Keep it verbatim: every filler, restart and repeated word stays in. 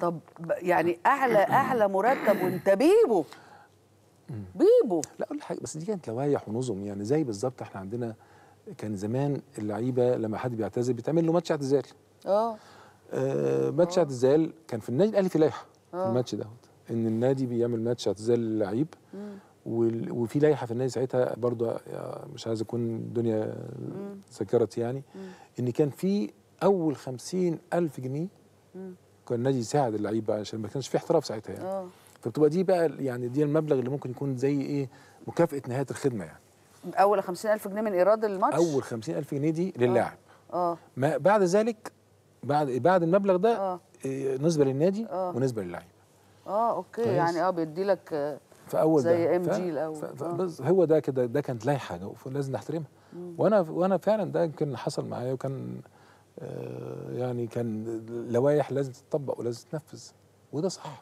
طب يعني اعلى اعلى مرتب وانت بيبو بيبو لا اقول حاجه، بس دي كانت لوايح ونظم، يعني زي بالظبط احنا عندنا كان زمان اللعيبه لما حد بيعتزل بيتعمل له ماتش اعتزال. اه ماتش اعتزال كان في النادي الاهلي في لائحه الماتش دوت، ان النادي بيعمل ماتش اعتزال للعيب، وفي لائحه في النادي ساعتها برضه، مش عايز اكون الدنيا سكرت يعني، ان كان في اول خمسين ألف جنيه كان النادي يساعد اللعيب بقى، عشان ما كانش في احتراف ساعتها يعني. اه فبتبقى دي بقى يعني دي المبلغ اللي ممكن يكون زي ايه مكافاه نهايه الخدمه يعني. اول خمسين ألف جنيه من ايراد الماتش، اول خمسين ألف جنيه دي للاعب. اه ما بعد ذلك بعد بعد المبلغ ده اه نسبه للنادي اه ونسبه للاعب. اه اوكي يعني اه بيدي لك زي ام جي الاول. هو ده كده، ده كانت لائحه لازم نحترمها. وانا وانا فعلا ده يمكن حصل معايا، وكان يعني كان لوائح لازم تطبق ولازم تنفذ، وده صح.